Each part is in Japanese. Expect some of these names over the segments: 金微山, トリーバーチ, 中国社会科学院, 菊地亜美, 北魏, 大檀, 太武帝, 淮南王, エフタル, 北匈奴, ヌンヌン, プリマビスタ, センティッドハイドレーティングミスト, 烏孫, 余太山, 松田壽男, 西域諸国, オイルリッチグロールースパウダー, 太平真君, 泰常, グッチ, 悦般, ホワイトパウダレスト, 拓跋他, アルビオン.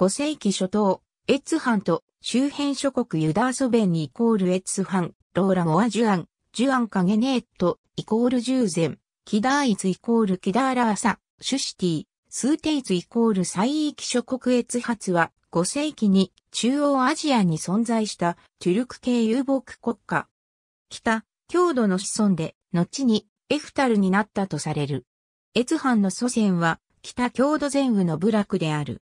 5世紀初頭、越藩と周辺諸国ユダーソベン=越藩、ローラモアジュアン、ジュアンカゲネーット=ジューゼン、キダーイツ=キダーラーサ、シュシティ、スーテイツ=西域諸国越発は5世紀に中央アジアに存在したトゥルク系遊牧国家。北、郷土の子孫で、後にエフタルになったとされる。越藩の祖先は北郷土前羽の部落である。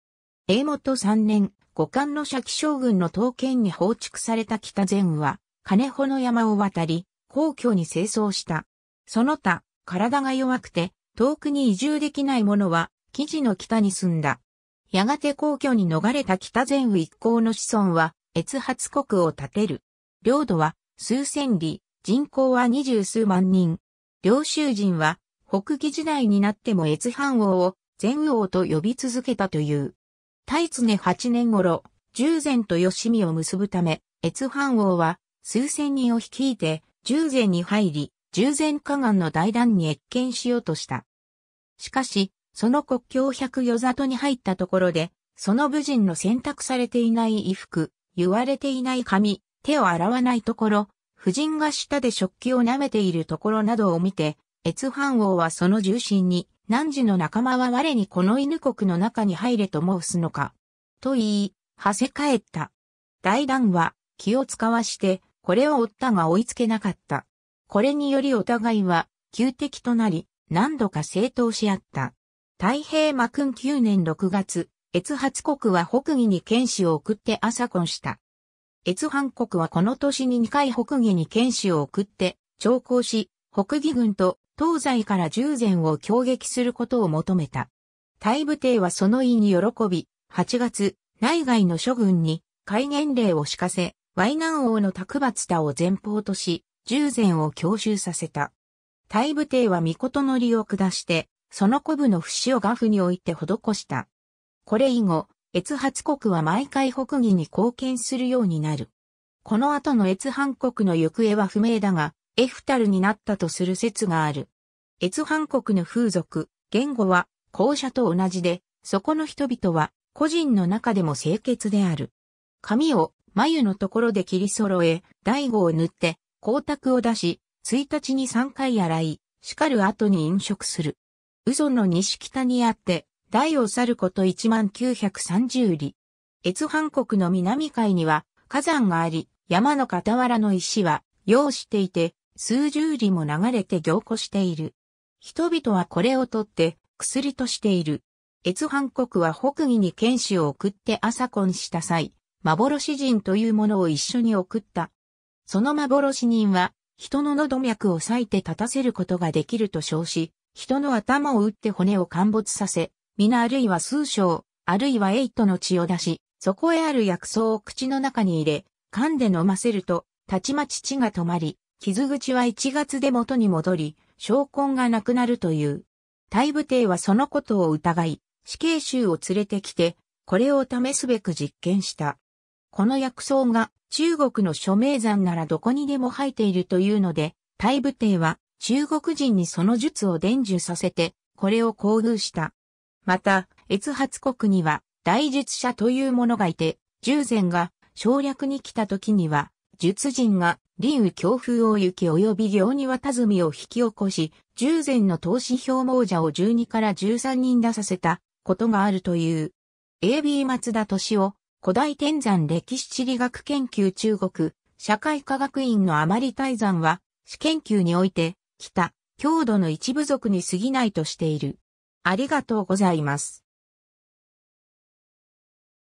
永元3年、後漢の赤将軍の刀剣に放逐された北前羽は、金穂の山を渡り、皇居に生踪した。その他、体が弱くて、遠くに移住できない者は、木地の北に住んだ。やがて皇居に逃れた北前羽一行の子孫は、越発国を建てる。領土は、数千里、人口は20数万人。領州人は、北魏時代になっても越藩王を、前羽王と呼び続けたという。泰常8年頃、従前と吉見を結ぶため、越藩王は、数千人を率いて、従前に入り、従前河岸の大段に越見しようとした。しかし、その国境百余里に入ったところで、その武人の洗濯されていない衣服、結われていない髪、手を洗わないところ、婦人が舌で食器を舐めているところなどを見て、越藩王はその重臣に、汝の仲間は我にこの犬国の中に入れと申すのか。と言い、はせ返った。大段は気を遣わして、これを追ったが追いつけなかった。これによりお互いは、旧敵となり、何度か正当し合った。太平魔訓9年6月、越発国は北魏に剣士を送って朝婚した。越藩国はこの年に2回北魏に剣士を送って、長考し、北魏軍と東西から従前を攻撃することを求めた。大武帝はその意に喜び、8月、内外の諸軍に戒厳令を敷かせ、淮南王の卓抜田を前方とし、従前を強襲させた。大武帝は詔を下して、その古部の節を画布に置いて施した。これ以後、越発国は毎回北魏に貢献するようになる。この後の越藩国の行方は不明だが、エフタルになったとする説がある。越藩国の風俗、言語は、公社と同じで、そこの人々は、個人の中でも清潔である。髪を眉のところで切り揃え、醍醐を塗って、光沢を出し、1日に3回洗い、叱る後に飲食する。烏蘇の西北にあって、大を去ること1万930里。越藩国の南海には火山があり、山の傍らの石は溶していて、数十里も流れて凝固している。人々はこれを取って薬としている。越藩国は北魏に剣士を送って朝婚した際、幻人というものを一緒に送った。その幻人は、人の喉脈を裂いて立たせることができると称し、人の頭を打って骨を陥没させ、皆あるいは数升、あるいは8の血を出し、そこへある薬草を口の中に入れ、噛んで飲ませると、たちまち血が止まり、傷口は1月で元に戻り、傷痕がなくなるという。大武帝はそのことを疑い、死刑囚を連れてきて、これを試すべく実験した。この薬草が中国の諸名山ならどこにでも生えているというので、大武帝は中国人にその術を伝授させて、これを交遇した。また、越発国には大術者というものがいて、従前が省略に来た時には、術人が臨雨強風を雪及び行に渡積を引き起こし、従前の投資表亡者を12から13人出させたことがあるという。AB 松田敏夫、古代天山歴史地理学研究中国、社会科学院の甘利泰山は、史研究において、北、郷土の一部族に過ぎないとしている。ありがとうございます。